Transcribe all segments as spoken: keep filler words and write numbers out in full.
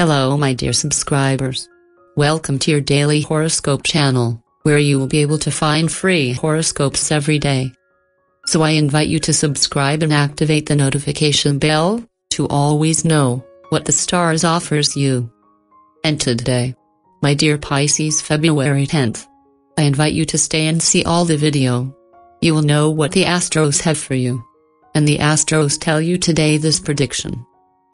Hello my dear subscribers. Welcome to your daily horoscope channel, where you will be able to find free horoscopes every day. So I invite you to subscribe and activate the notification bell, to always know what the stars offers you. And today, my dear Pisces, February tenth, I invite you to stay and see all the video. You will know what the Astros have for you. And the Astros tell you today this prediction.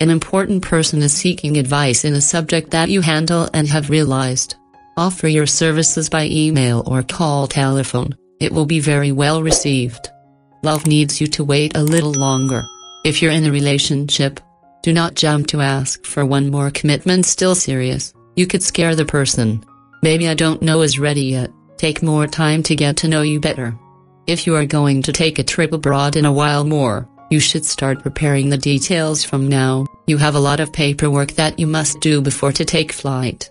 An important person is seeking advice in a subject that you handle and have realized. Offer your services by email or call telephone, it will be very well received. Love needs you to wait a little longer. If you're in a relationship, do not jump to ask for one more commitment still serious, you could scare the person. Maybe I don't know is ready yet, take more time to get to know you better. If you are going to take a trip abroad in a while more, you should start preparing the details from now. You have a lot of paperwork that you must do before to take flight.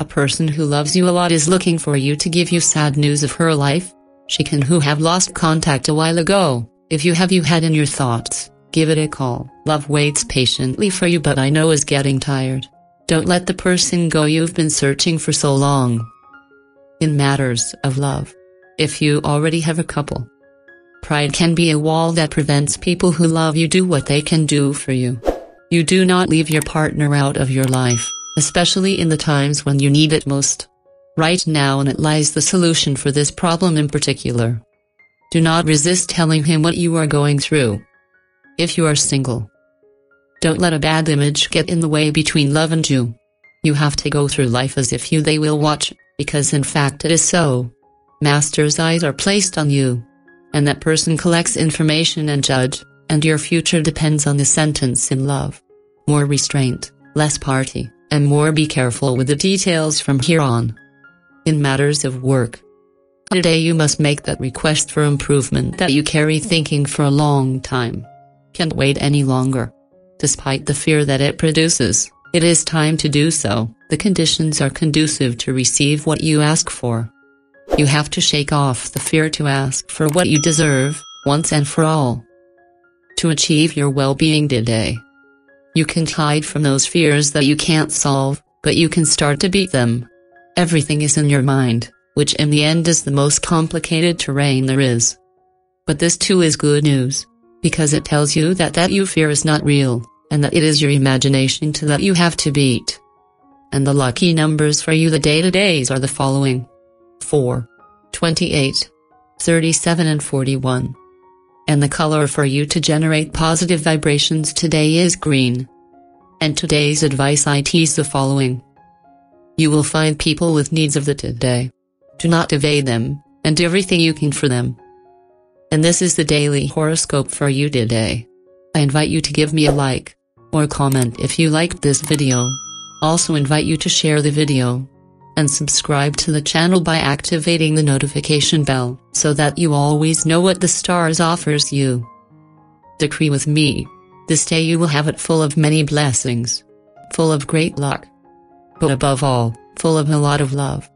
A person who loves you a lot is looking for you to give you sad news of her life. She can who have lost contact a while ago. If you have you had in your thoughts, give it a call. Love waits patiently for you but I know is getting tired. Don't let the person go you've been searching for so long. In matters of love, if you already have a couple, pride can be a wall that prevents people who love you do what they can do for you. You do not leave your partner out of your life, especially in the times when you need it most. Right now and it lies the solution for this problem in particular. Do not resist telling him what you are going through. If you are single, don't let a bad image get in the way between love and you. You have to go through life as if you they will watch, because in fact it is so. Master's eyes are placed on you. And that person collects information and judge, and your future depends on the sentence in love. More restraint, less party, and more be careful with the details from here on. In matters of work, today you must make that request for improvement that you carry thinking for a long time. Can't wait any longer. Despite the fear that it produces, it is time to do so. The conditions are conducive to receive what you ask for. You have to shake off the fear to ask for what you deserve, once and for all. To achieve your well-being today, you can hide from those fears that you can't solve, but you can start to beat them. Everything is in your mind, which in the end is the most complicated terrain there is. But this too is good news, because it tells you that that you fear is not real, and that it is your imagination to that you have to beat. And the lucky numbers for you the day-to-days are the following: four, twenty-eight, thirty-seven and forty-one. And the color for you to generate positive vibrations today is green. And today's advice it is the following. You will find people with needs of the today. Do not evade them, and everything you can for them. And this is the daily horoscope for you today. I invite you to give me a like, or comment if you liked this video. Also invite you to share the video and subscribe to the channel by activating the notification bell, so that you always know what the stars offers you. Decree with me, this day you will have it full of many blessings, full of great luck, but above all, full of a lot of love.